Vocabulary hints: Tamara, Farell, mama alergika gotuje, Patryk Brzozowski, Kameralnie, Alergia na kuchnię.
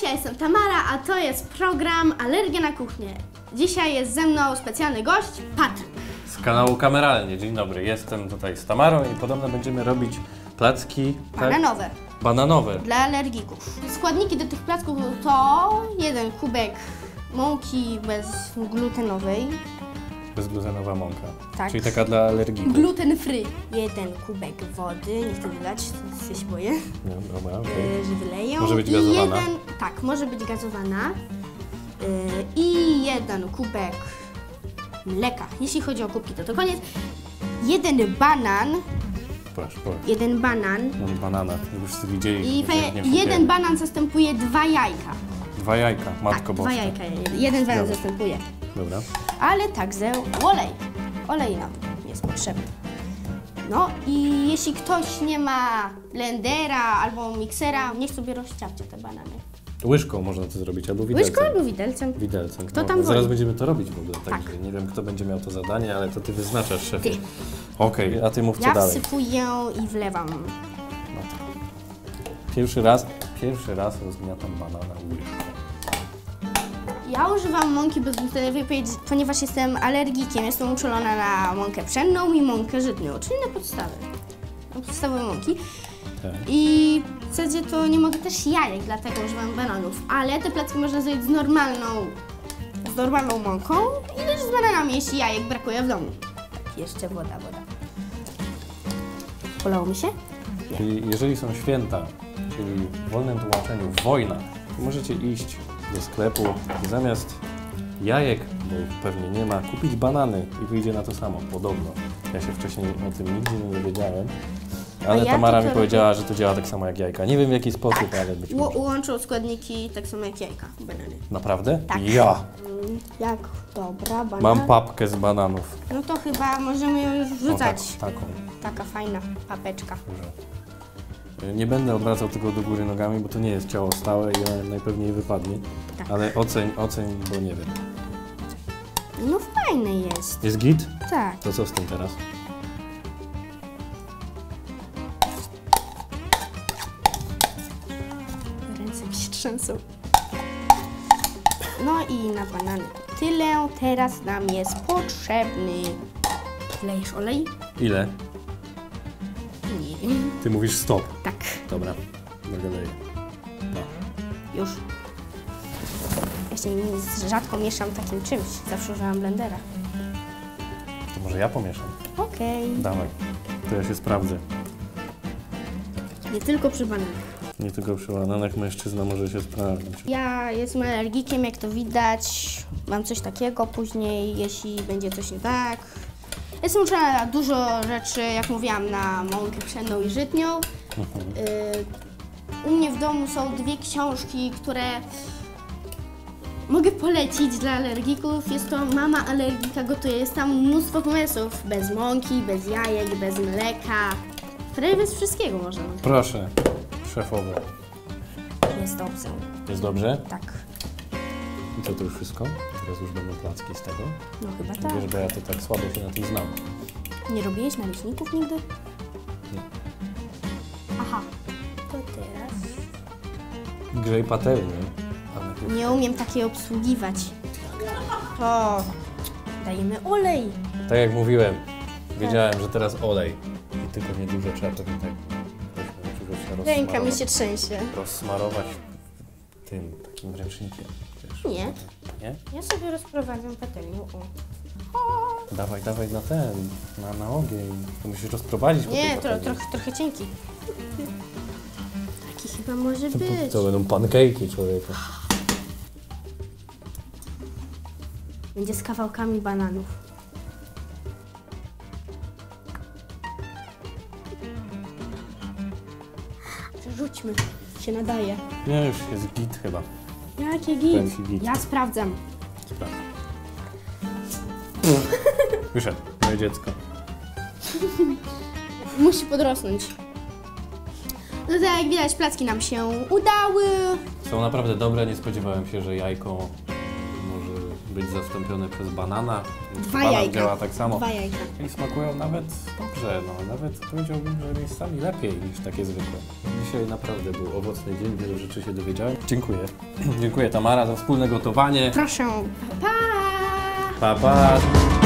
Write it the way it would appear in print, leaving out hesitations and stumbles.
Cześć, ja jestem Tamara, a to jest program Alergia na kuchnię. Dzisiaj jest ze mną specjalny gość, Patryk. Z kanału Kameralnie. Dzień dobry, jestem tutaj z Tamarą i podobno będziemy robić placki bananowe. Bananowe. Dla alergików. Składniki do tych placków to jeden kubek mąki bezglutenowej. Bezglutenowa mąka, tak. Czyli taka dla alergików. Gluten free. Jeden kubek wody, nie chcę wylać, się boję, dobra, okay. Że wyleją. Może być gazowana? Tak, może być gazowana. I jeden kubek mleka. Jeśli chodzi o kubki, to koniec. Jeden banan. Proszę. Jeden banan. Mam banana, już wszyscy widzieli. I jeden banan zastępuje dwa jajka. Dwa jajka, matko tak, boska. Dwa jajka, jeden banan zastępuje. Dobra. Ale także olej. Olej nam jest potrzebny. No i jeśli ktoś nie ma blendera albo miksera, niech sobie rozciapcie te banany. Łyżką można to zrobić albo widelcem. Łyżką albo widelcem. Widelcem. Kto tam zaraz będziemy to robić w ogóle. Tak. Także nie wiem, kto będzie miał to zadanie, ale to ty wyznaczasz, szefie. Okej, a ty mów, co dalej. Ja wsypuję i wlewam. Pierwszy raz rozgniatam banana łyżką. Ja używam mąki bezglutenowej, ponieważ jestem alergikiem. Jestem uczulona na mąkę pszenną i mąkę żytnią, czyli na podstawowe mąki. Tak. I w zasadzie to nie mogę też jajek, dlatego używam bananów. Ale te placki można zrobić z normalną mąką i też z bananami, jeśli jajek brakuje w domu. Jeszcze woda. Polało mi się? Nie. Czyli jeżeli są święta, czyli w wolnym tłumaczeniu wojna, to możecie iść do sklepu i zamiast jajek, bo ich pewnie nie ma, kupić banany i wyjdzie na to samo, podobno. Ja się wcześniej o tym nigdy nie dowiedziałem, ale ja Tamara mi powiedziała, że to działa tak samo jak jajka. Nie wiem w jaki sposób, tak, ale być może. Łączą składniki tak samo jak jajka, banany. Naprawdę? Tak. Ja! Jak dobra, banan. Mam papkę z bananów. No to chyba możemy ją już wrzucać. No, taką. Taka fajna papeczka. Dobrze. Nie będę odwracał tego do góry nogami, bo to nie jest ciało stałe i najpewniej wypadnie. Tak. Ale oceń, bo nie wiem. No fajne jest. Jest git? Tak. To co z tym teraz? Ręce mi się trzęsą. No i na banany tyle. Teraz nam jest potrzebny. Wlejesz olej? Ile? Nie. Ty mówisz stop. Tak. Dobra, dogadaj. No. Już. Jeszcze rzadko mieszam takim czymś. Zawsze używam blendera. To może ja pomieszam? Okej. Dawaj, to ja się sprawdzę. Nie tylko przy bananach. Nie tylko przy bananach, mężczyzna może się sprawdzić. Ja jestem alergikiem, jak to widać. Mam coś takiego później, jeśli będzie coś nie tak. Jestem uczulona na dużo rzeczy, jak mówiłam, na mąkę pszenną i żytnią. U mnie w domu są dwie książki, które mogę polecić dla alergików. Jest to Mama alergika gotuje. Jest tam mnóstwo pomysłów. Bez mąki, bez jajek, bez mleka. Prawie bez wszystkiego można. Proszę, szefowe. Jest dobrze. Jest dobrze? Tak. I co, to już wszystko? Teraz już będą placki z tego? No chyba tak. Wiesz, bo ja to tak słabo się na tym znam. Nie robiłeś naleśników nigdy? Nie. Aha. To teraz... Grzej patelnię. Nie umiem takiej obsługiwać. O, dajemy olej. Tak jak mówiłem, wiedziałem, że teraz olej. I tylko niedużo trzeba to tutaj... Ręka mi się trzęsie. Rozsmarować tym takim ręcznikiem. Nie. Nie? Ja sobie rozprowadzam patelnię. Dawaj na ten, na ogień. To musisz rozprowadzić. Nie, trochę cienki. Taki chyba może być. To będą pancake'i, człowieka. Będzie z kawałkami bananów. Rzućmy, się nadaje. Nie, już jest git chyba. Jakie git? Ja sprawdzam. Wyszedł, moje dziecko. Musi podrosnąć. No tak, jak widać, placki nam się udały. Są naprawdę dobre, nie spodziewałem się, że jajko może być zastąpiony przez banana. Banan działa tak samo. Dwa jajka. I smakują nawet dobrze, no nawet powiedziałbym, że miejscami lepiej niż takie zwykłe. Dzisiaj naprawdę był owocny dzień, wielu rzeczy się dowiedziałem. Dziękuję. Dziękuję Tamara za wspólne gotowanie. Proszę. Pa! Pa, pa.